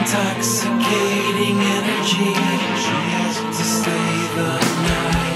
Intoxicating energy, she has to stay the night.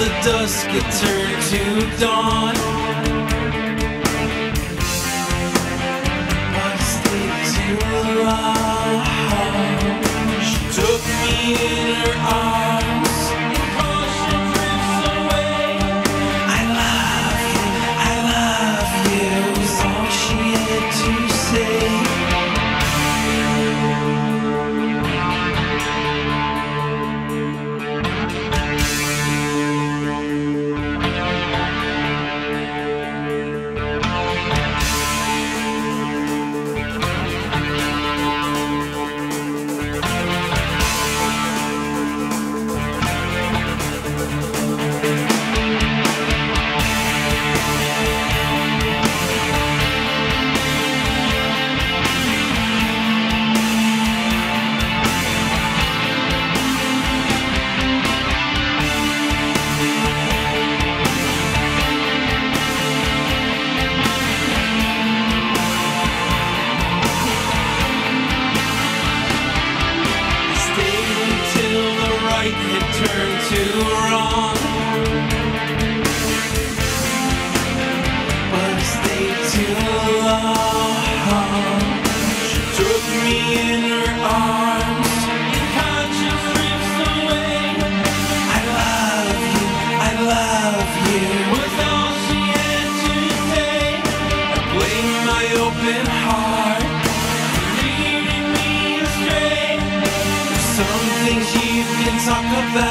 The dusk had turned to dawn. I stayed too long. She took me in her arms and pushed her dreams away. I love you was all she had to say. Talk about